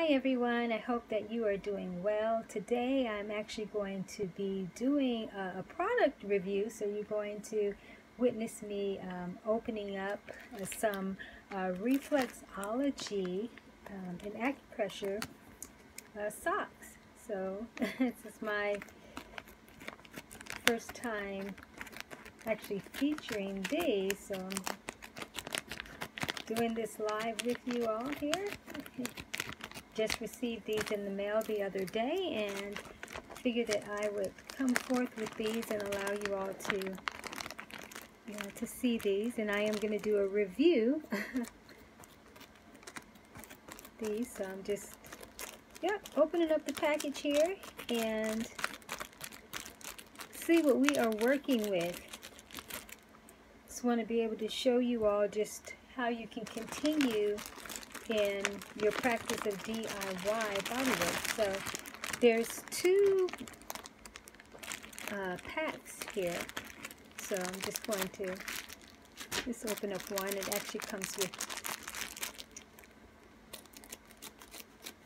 Hi everyone, I hope that you are doing well. Today I'm actually going to be doing a product review, so you're going to witness me opening up some reflexology and acupressure socks. So this is my first time actually featuring these, so I'm doing this live with you all here. Just received these in the mail the other day and figured that I would come forth with these and allow you all to see these, and I am going to do a review these. So I'm just opening up the package here and see what we are working with. Just want to be able to show you all just how you can continue in your practice of DIY bodywork. So there's two packs here, so I'm just going to just open up one. It actually comes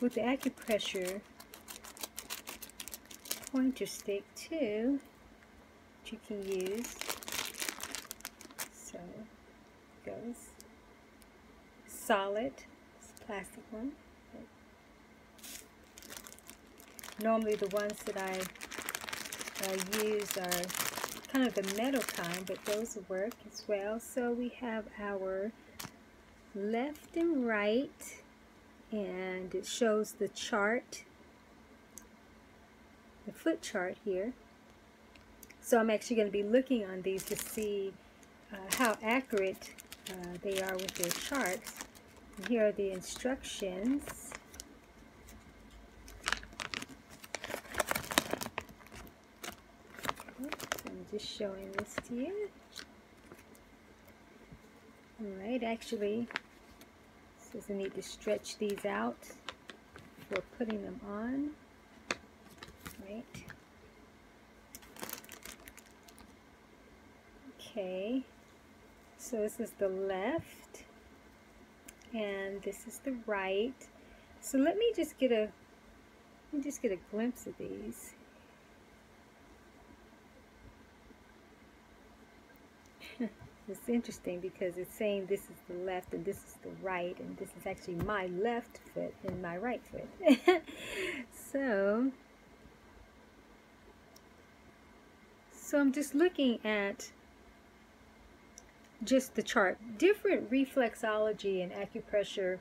with the acupressure pointer stick too, which you can use. So it goes solid. Plastic one. Normally the ones that I use are kind of the metal kind, but those work as well. So we have our left and right, and it shows the chart, the foot chart here. So I'm actually going to be looking on these to see how accurate they are with their charts. Here are the instructions. Oops, I'm just showing this to you. Alright, actually, so I need to stretch these out before putting them on. Right. Okay, so this is the left, and this is the right. So let me just get a glimpse of these. It's interesting because it's saying this is the left and this is the right, and this is actually my left foot and my right foot. So I'm just looking at just the chart. Different reflexology and acupressure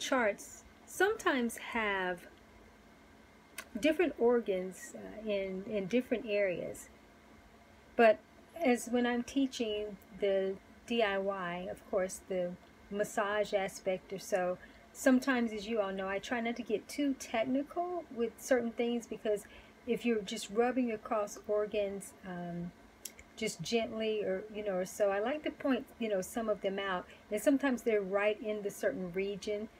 charts sometimes have different organs in different areas, but as when I'm teaching the DIY, of course the massage aspect or so, sometimes, as you all know, I try not to get too technical with certain things, because if you're just rubbing across organs just gently, or so I like to point some of them out, and sometimes they're right in the certain region,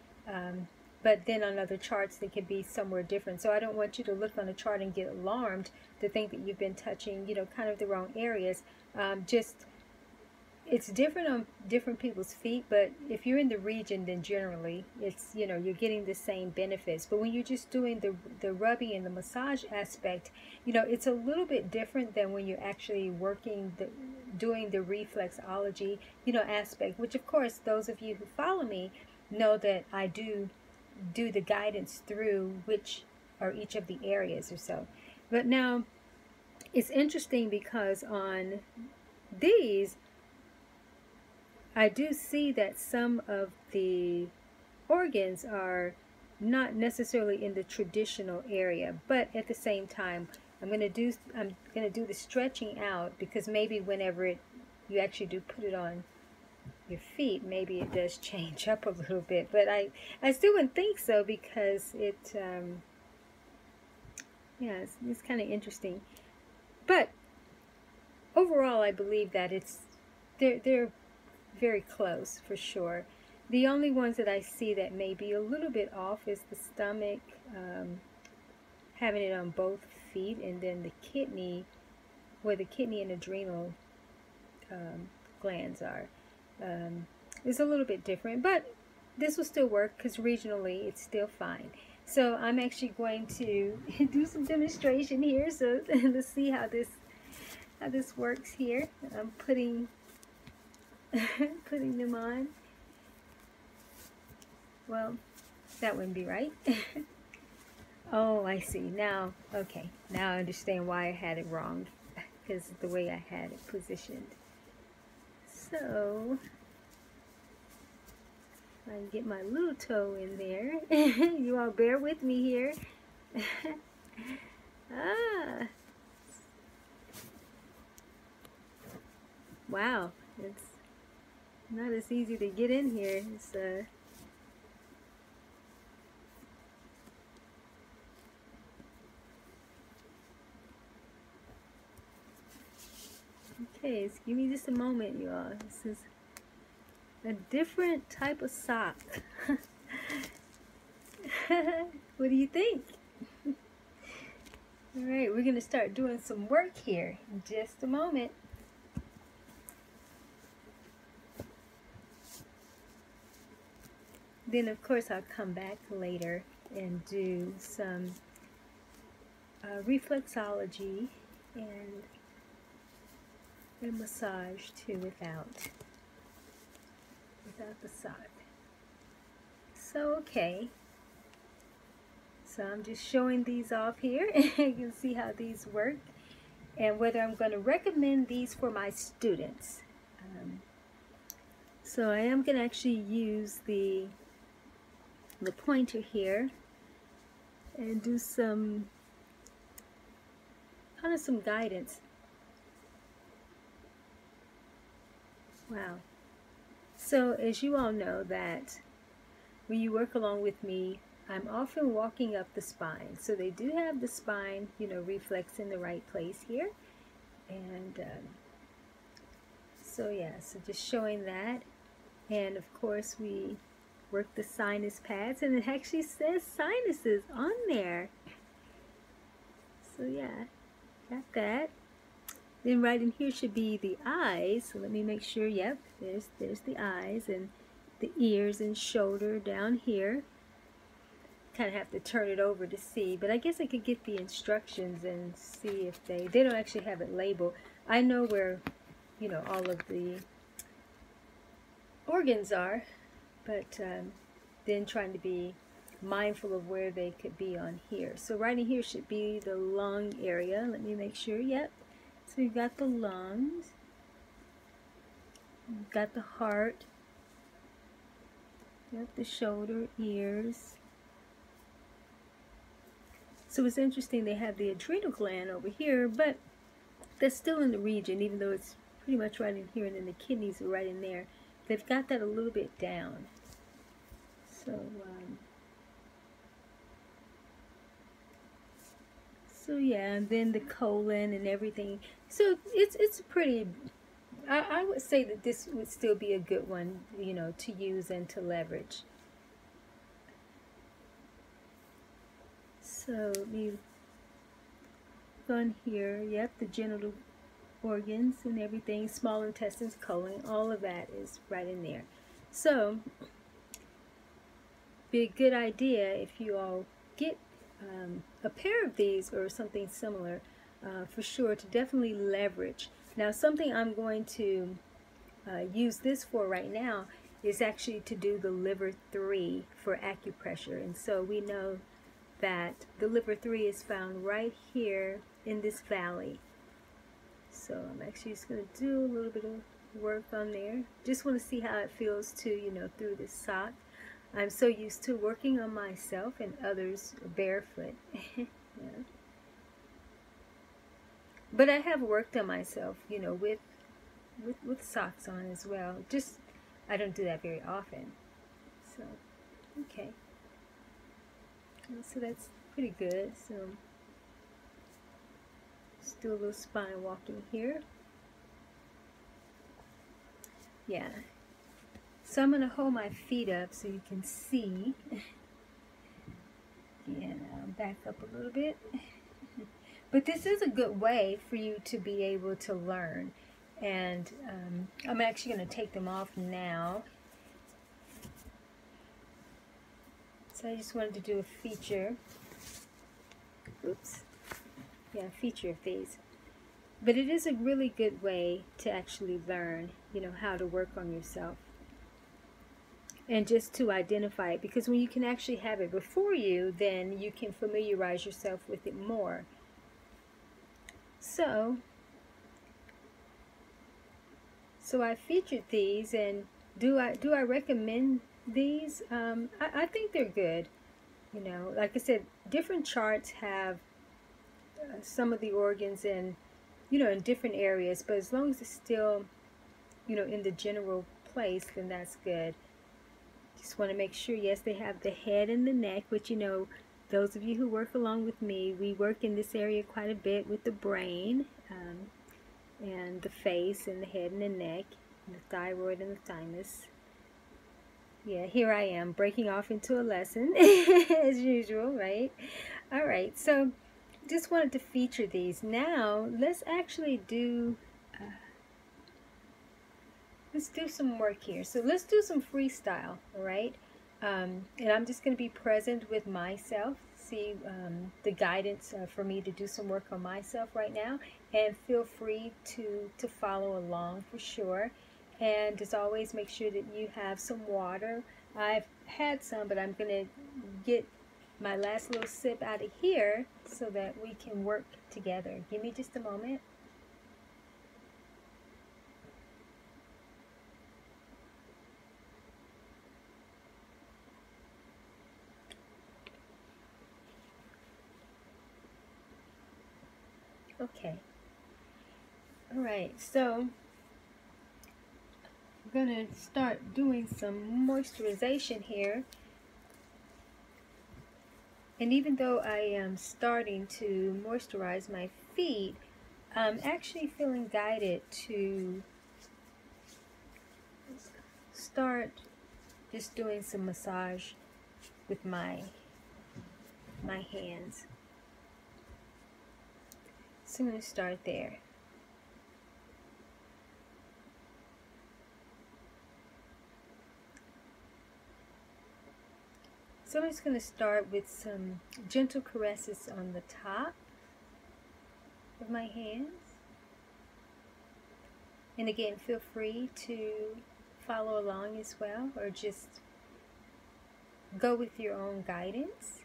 but then on other charts they could be somewhere different. So I don't want you to look on a chart and get alarmed to think that you've been touching kind of the wrong areas. Just it's different on different people's feet, but if you're in the region, then generally it's you're getting the same benefits. But when you're just doing the rubbing and the massage aspect, it's a little bit different than when you're actually working doing the reflexology aspect, which of course those of you who follow me know that I do the guidance through which are each of the areas or so. But now it's interesting because on these I do see that some of the organs are not necessarily in the traditional area, but at the same time I'm going to do the stretching out, because maybe whenever you actually do put it on your feet, maybe it does change up a little bit, but I still wouldn't think so, because it it's kind of interesting. But overall I believe that they're very close for sure. The only ones that I see that may be a little bit off is the stomach, having it on both feet, and then the kidney, where the kidney and adrenal glands are. It's a little bit different, but this will still work because regionally it's still fine. So I'm actually going to do some demonstration here. So let's see how this works here. I'm putting them on. Well, that wouldn't be right. Oh, I see. Now, okay. Now I understand why I had it wrong, because of the way I had it positioned. So I can get my little toe in there. You all bear with me here. Ah. Wow, it's not as easy to get in here. It's okay, so give me just a moment, you all. This is a different type of sock. What do you think? All right, we're gonna start doing some work here in just a moment. Then of course I'll come back later and do some reflexology and a massage too without the sock. So okay, so I'm just showing these off here. You can see how these work and whether I'm going to recommend these for my students. So I am going to actually use the pointer here and do some kind of some guidance. Wow. So as you all know, that when you work along with me, I'm often walking up the spine. So they do have the spine, you know, reflex in the right place here. And so yeah, so just showing that. And of course we work the sinus pads, and it actually says sinuses on there. So yeah, got that. Then right in here should be the eyes, so let me make sure, yep, there's the eyes, and the ears and shoulder down here. Kind of have to turn it over to see, but I guess I could get the instructions and see if they don't actually have it labeled. I know where, you know, all of the organs are, but then trying to be mindful of where they could be on here. So right in here should be the lung area, let me make sure, yep. So we've got the lungs, we've got the heart, we've got the shoulder, ears. So it's interesting, they have the adrenal gland over here, but that's still in the region, even though it's pretty much right in here, and then the kidneys are right in there. They've got that a little bit down. So, so yeah, and then the colon and everything. So it's pretty, I would say that this would still be a good one, you know, to use and to leverage. So we've gone here, yep, the genital organs and everything, small intestines, colon, all of that is right in there. So be a good idea if you all get a pair of these or something similar, for sure, to definitely leverage. Now something I'm going to use this for right now is actually to do the liver 3 for acupressure. And so we know that the liver 3 is found right here in this valley. So I'm actually just going to do a little bit of work on there. Just want to see how it feels to, you know, through this sock. I'm so used to working on myself and others barefoot. Yeah. But I have worked on myself, you know, with socks on as well. Just, I don't do that very often. So, okay. So that's pretty good. So, let's do a little spine walking here. Yeah. So I'm going to hold my feet up so you can see, and I'll back up a little bit. But this is a good way for you to be able to learn. And I'm actually going to take them off now. So I just wanted to do a feature, feature phase. But it is a really good way to actually learn, you know, how to work on yourself. And just to identify it, because when you can actually have it before you, then you can familiarize yourself with it more. So I featured these, and do I recommend these? I think they're good. You know, like I said, different charts have some of the organs in, you know, in different areas, but as long as it's still, you know, in the general place, then that's good. Just want to make sure, yes, they have the head and the neck, which, you know, those of you who work along with me, we work in this area quite a bit with the brain, and the face and the head and the neck and the thyroid and the thymus. Yeah, here I am breaking off into a lesson as usual, right? All right, so just wanted to feature these. Now let's actually do let's do some work here. So let's do some freestyle, all right? And I'm just going to be present with myself, see the guidance for me to do some work on myself right now. And feel free to follow along for sure. And as always, make sure that you have some water. I've had some, but I'm going to get my last little sip out of here so that we can work together. Give me just a moment. Okay, all right, so I'm gonna start doing some moisturization here. And even though I am starting to moisturize my feet, I'm actually feeling guided to start just doing some massage with my hands. So I'm going to start there. So I'm just going to start with some gentle caresses on the top of my hands. And again, feel free to follow along as well, or just go with your own guidance.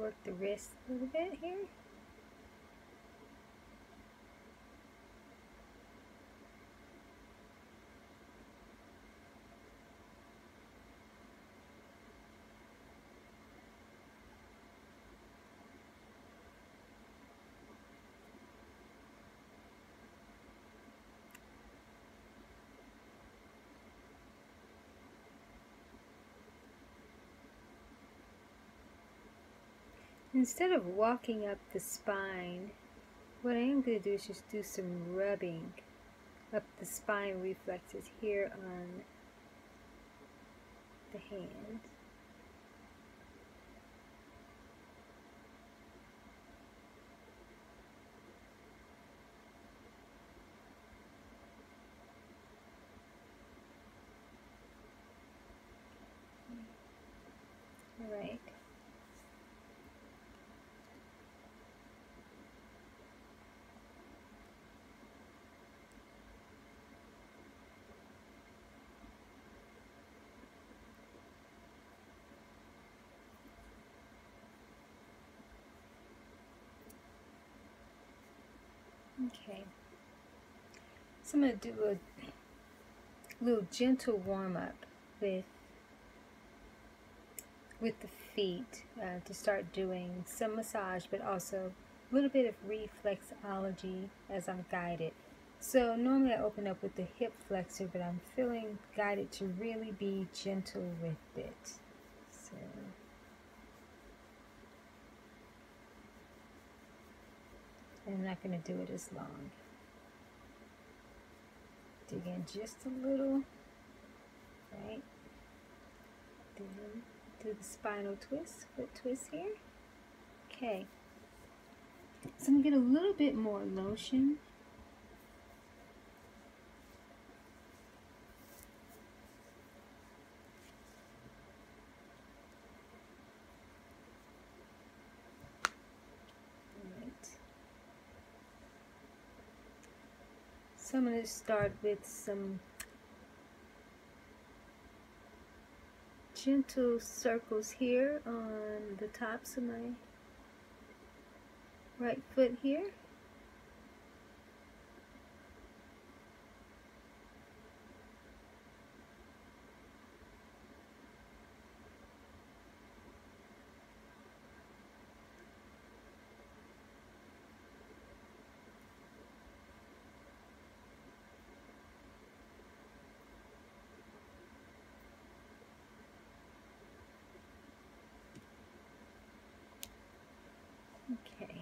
Work the wrist a little bit here. Instead of walking up the spine, what I am going to do is just do some rubbing up the spine reflexes here on the hand. All right. Okay, so I'm going to do a little gentle warm-up with the feet to start doing some massage, but also a little bit of reflexology as I'm guided. So normally I open up with the hip flexor, but I'm feeling guided to really be gentle with it. So. I'm not going to do it as long. Dig in just a little, right? Then do the spinal twist, foot twist here. Okay. So I'm going to get a little bit more lotion. So I'm going to start with some gentle circles here on the tops of my right foot here. Okay,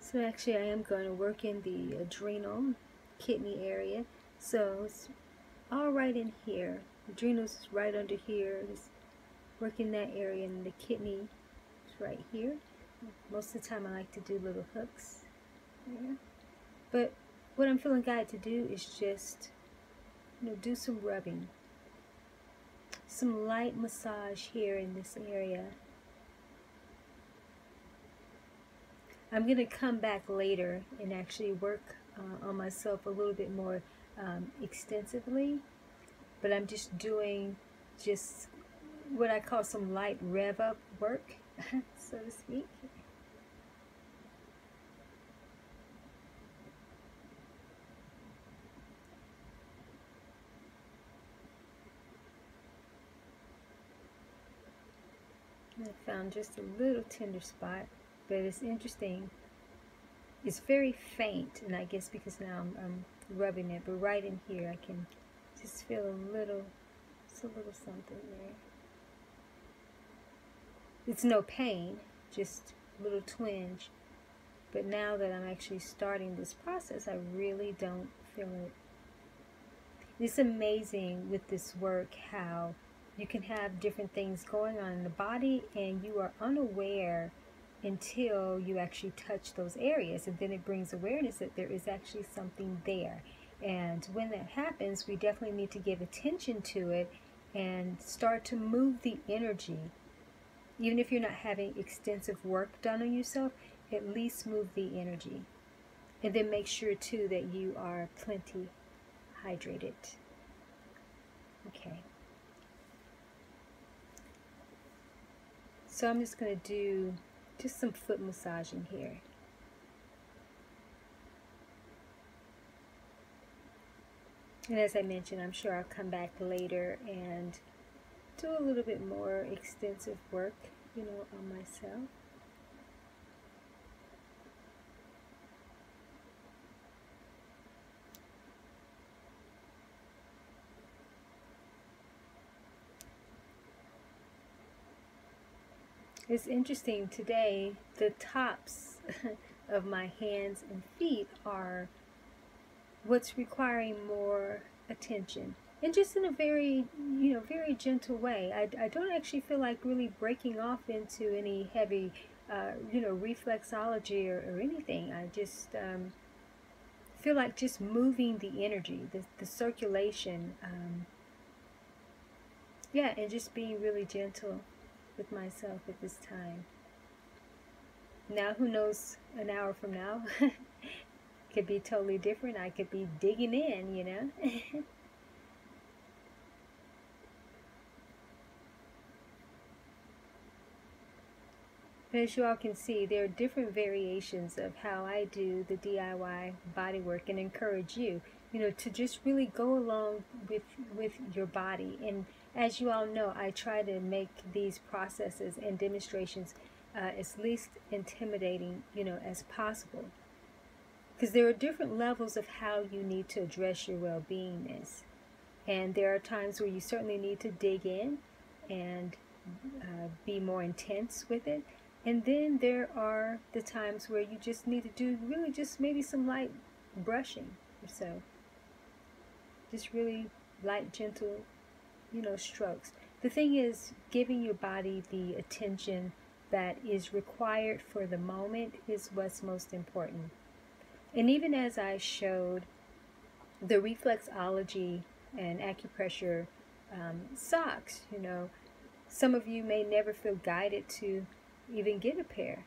so actually I am going to work in the adrenal kidney area, so it's all right in here. Adrenals is right under here, just working that area, and the kidney is right here. Most of the time I like to do little hooks there. But what I'm feeling guided to do is just, you know, do some rubbing. Some light massage here in this area. I'm going to come back later and actually work on myself a little bit more extensively, but I'm just doing just what I call some light rev up work, so to speak. I found just a little tender spot, but it's interesting. It's very faint, and I guess because now I'm rubbing it, but right in here I can just feel a little, just a little something there. It's no pain, just a little twinge, but now that I'm actually starting this process, I really don't feel it. It's amazing with this work how you can have different things going on in the body and you are unaware until you actually touch those areas, and then it brings awareness that there is actually something there. And when that happens, we definitely need to give attention to it and start to move the energy. Even if you're not having extensive work done on yourself, at least move the energy. And then make sure too that you are plenty hydrated. Okay. So I'm just going to do just some foot massaging here. And as I mentioned, I'm sure I'll come back later and do a little bit more extensive work, you know, on myself. It's interesting today, the tops of my hands and feet are what's requiring more attention. And just in a very, you know, very gentle way. I don't actually feel like really breaking off into any heavy, you know, reflexology or anything. I just feel like just moving the energy, the circulation. Yeah, and just being really gentle with myself at this time. Now who knows, an hour from now could be totally different. I could be digging in, you know. As you all can see, there are different variations of how I do the DIY bodywork, and encourage you, you know, to just really go along with your body. And as you all know, I try to make these processes and demonstrations as least intimidating, you know, as possible. Because there are different levels of how you need to address your well-beingness. And there are times where you certainly need to dig in and be more intense with it. And then there are the times where you just need to do really just maybe some light brushing or so. Just really light, gentle, strokes. The thing is, giving your body the attention that is required for the moment is what's most important. And even as I showed the reflexology and acupressure socks, some of you may never feel guided to even get a pair,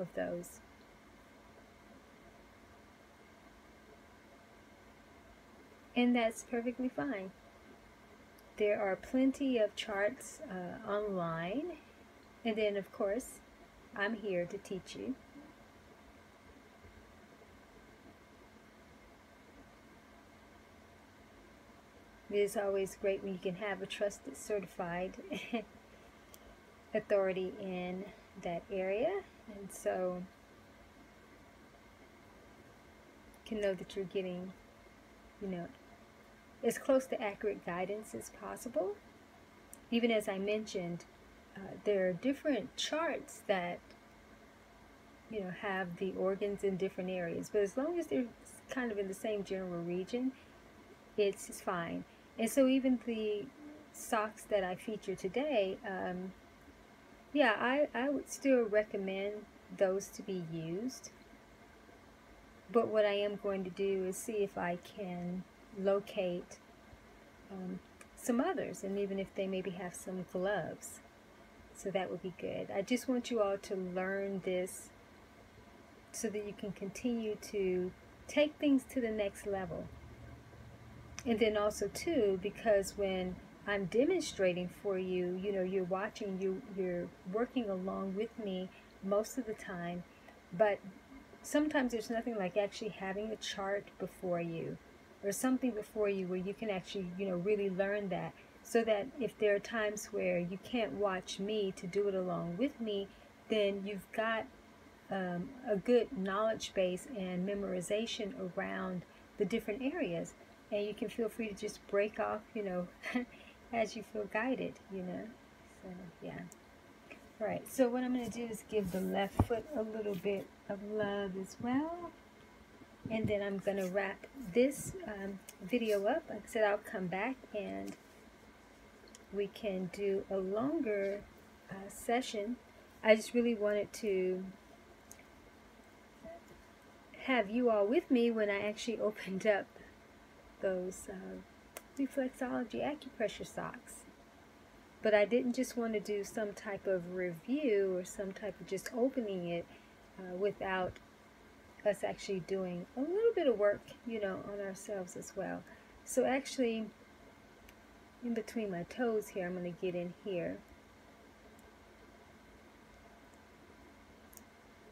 of those. And that's perfectly fine. There are plenty of charts online. And then, of course, I'm here to teach you. It is always great when you can have a trusted, certified authority in that area. And so you can know that you're getting, as close to accurate guidance as possible. Even as I mentioned, there are different charts that, have the organs in different areas. But as long as they're kind of in the same general region, it's fine. And so even the socks that I feature today, yeah, I would still recommend those to be used. But what I am going to do is see if I can locate some others, and even if they maybe have some gloves. So that would be good. I just want you all to learn this so that you can continue to take things to the next level. And then also too, because when I'm demonstrating for you, you're watching, you're working along with me most of the time, but sometimes there's nothing like actually having a chart before you or something before you where you can actually, really learn that. So that if there are times where you can't watch me to do it along with me, then you've got a good knowledge base and memorization around the different areas. And you can feel free to just break off, as you feel guided, So, yeah. All right, so what I'm going to do is give the left foot a little bit of love as well. And then I'm going to wrap this video up. Like I said, I'll come back and we can do a longer session. I just really wanted to have you all with me when I actually opened up those reflexology acupressure socks. But I didn't just want to do some type of review or some type of just opening it without us actually doing a little bit of work, on ourselves as well. So actually, in between my toes here, I'm going to get in here.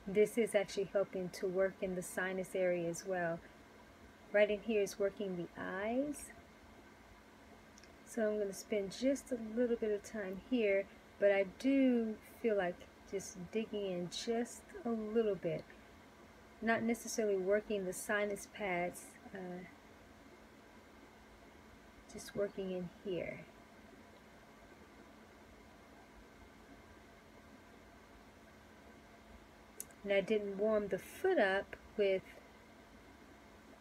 This is actually helping to work in the sinus area as well. Right in here is working the eyes. So I'm going to spend just a little bit of time here, but I do feel like just digging in just a little bit. Not necessarily working the sinus pads, just working in here. And I didn't warm the foot up with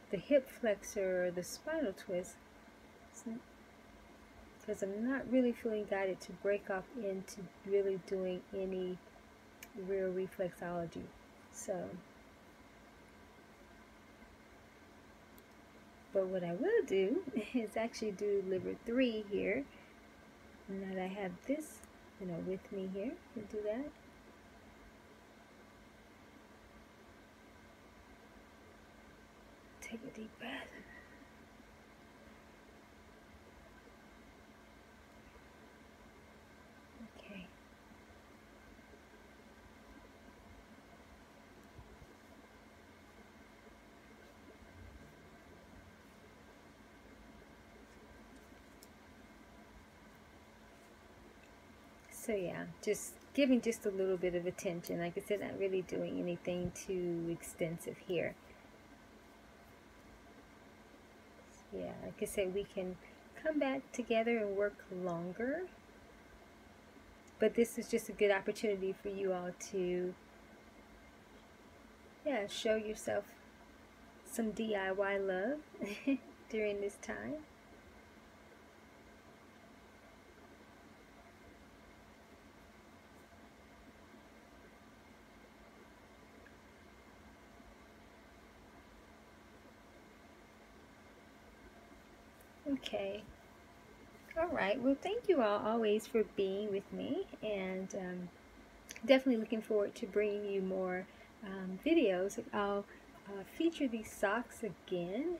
the hip flexor or the spinal twist because I'm not really feeling guided to break off into really doing any real reflexology. So, but what I will do is actually do liver 3 here. And now that I have this, with me here, we'll do that. Take a deep breath. Okay. So yeah, just giving just a little bit of attention. Like I said, not really doing anything too extensive here. Yeah, like I said, we can come back together and work longer. But this is just a good opportunity for you all to, yeah, show yourself some DIY love during this time. Okay. All right. Well, thank you all always for being with me, and definitely looking forward to bringing you more videos. I'll feature these socks again.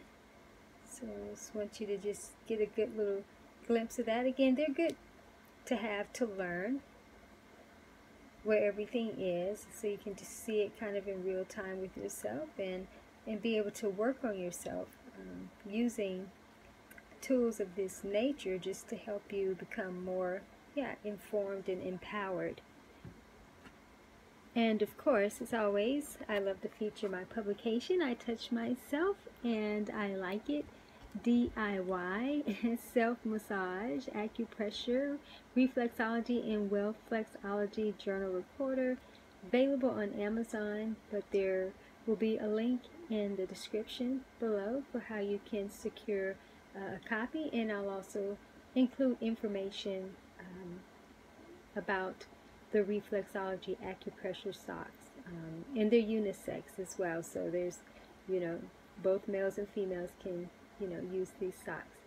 So I just want you to just get a good little glimpse of that. Again, they're good to have to learn where everything is, so you can just see it kind of in real time with yourself, and be able to work on yourself using tools of this nature just to help you become more informed and empowered. And of course, as always, I love to feature my publication, I Touch Myself and I Like It, DIY, self-massage, acupressure, reflexology, and wellflexology journal recorder, available on Amazon, but there will be a link in the description below for how you can secure a copy, and I'll also include information about the reflexology acupressure socks, and they're unisex as well, so there's, both males and females can, use these socks.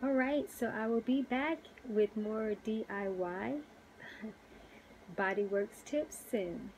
All right, so I will be back with more DIY bodyworks tips soon.